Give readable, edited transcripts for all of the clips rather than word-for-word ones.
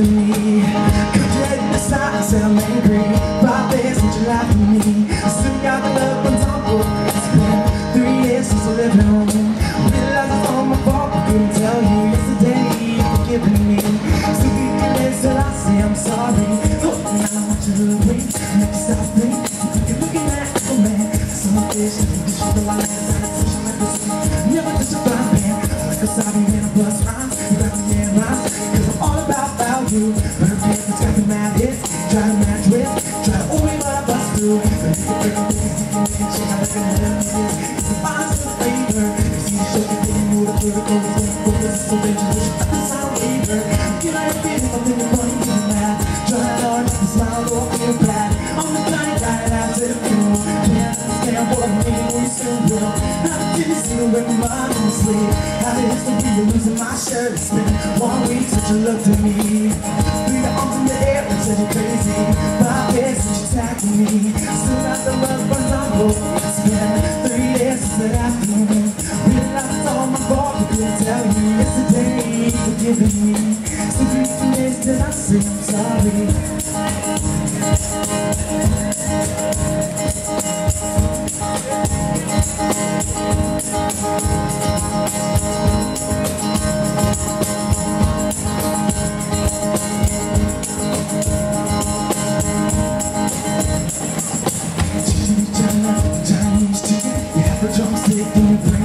to me? Could you hate the silence? I'm angry. 5 days since you lied to me. I still got love on top of it. It's been 3 years since I lived at home. I realized it's all my fault. I couldn't tell you yesterday you've forgiven me. So you can listen till I say I'm sorry. Hoping I want you to agree. Make you stop me. You're looking at a man. So much vision. You should be like this. I touch you like this. Never touch a fine man. Like a sorry man, I bust rhymes. You got me in rhymes. Cause I'm all about you. But I'm pissed, it's got the mad hits. Try to match with, try to only what I bust through. But you can break the things, you can make shit. I'm gonna let me this. It's a fine sort of favor. If you shake it, then you move up to the coast. But this is so dangerous, you got this out of favor. Get out of it, if I'm thinking funny, you can laugh. Try hard, make a smile, or feel bad. I'm the kind of guy that I live through. Can't understand what I'm doing, or you still will. Not a genie, still with my mind on the sleeve. How the history of losing my shirt. It's been 1 week since you looked at me. Threw your arms in the air and said you're crazy. 5 years since you tagged me. Still got the love for trouble. It's been 3 years since that afternoon. Realized it's all my fault. I couldn't tell you yesterday you forgiving me. So 3 days till I say I'm sorry.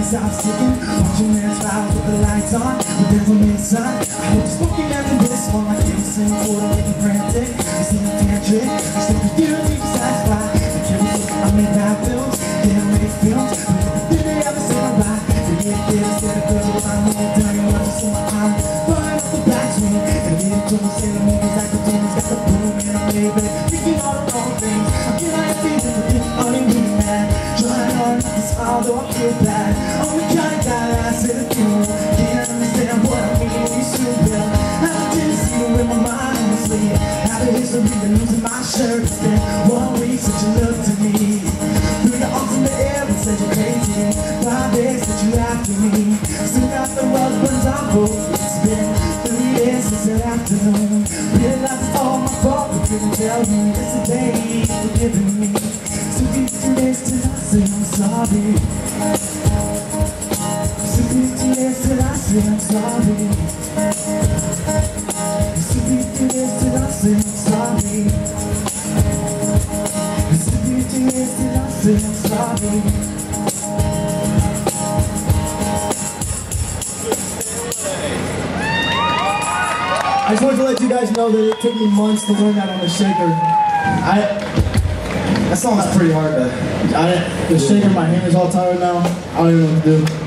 I'm sitting, watching man's fire with the lights on. The devil inside, I hope it's working out in this one. I can't sing for the making frantic. I sing a tantric, I sing for you to besides why. The chemicals, I make my films, damn make films. But everything they ever said I'm right. They get there, instead of girls, I'm really dying. I'm just on my arm, flying off the black swing. And then it's almost silly, niggas like the demons. Got the boom and I'm baby, thinking all the wrong things. I'm getting out of things, and I'm thinking all in really mad. Trying hard, I can smile, though I feel bad. I'm the kind of guy that I said to you. Can't understand what I mean when you still will. How did you see it with my mind on the sleeve? How the history of losing my shirt. It's been 1 week since you looked to me. Threw your arms in the air and said you're crazy. 5 days since you lied to me. Still got the rug burns on both. It's been 3 years since that afternoon. Realized it's all my fault. I couldn't tell you yesterday you've forgiven me. So 2 days till I say I'm sorry. I'm sorry. It's too big to this till I say I'm sorry. It's too big to this till I say I'm sorry. I just wanted to let you guys know that it took me months to learn that on the shaker. That song's pretty hard to. The shaker, my hand is all tired now. I don't even know what to do.